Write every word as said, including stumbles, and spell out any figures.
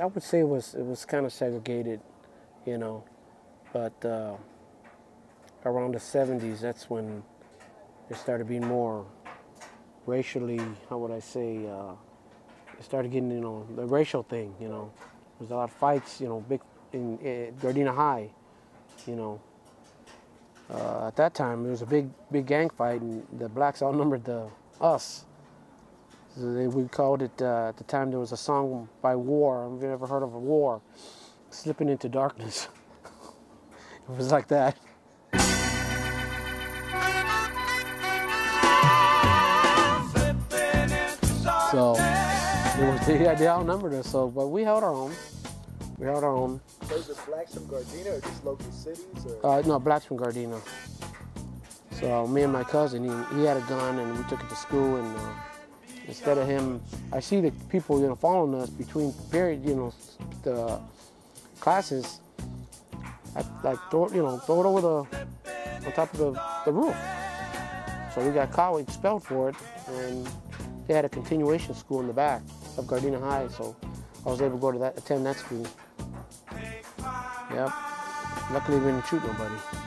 I would say it was it was kind of segregated, you know, but uh, around the seventies, that's when it started being more racially. How would I say? Uh, it started getting, you know, the racial thing. You know, there was a lot of fights. You know, big in, in Gardena High. You know, uh, at that time there was a big big gang fight, and the blacks outnumbered the us. We called it, uh, at the time there was a song by War. I've never heard of a War. Slipping Into Darkness. It was like that. So it was, they, they outnumbered us, so, but we held our own. We held our own. Those are blacks from Gardena or just local cities? Or? Uh, no, blacks from Gardena. So me and my cousin, he, he had a gun and we took it to school, and uh, instead of him, I see the people, you know, following us between period, you know, the classes. I like throw, you know, throw it over the on top of the, the roof. So we got caught, expelled for it, and they had a continuation school in the back of Gardena High. So I was able to go to that, attend that school. Yep. Luckily, we didn't shoot nobody.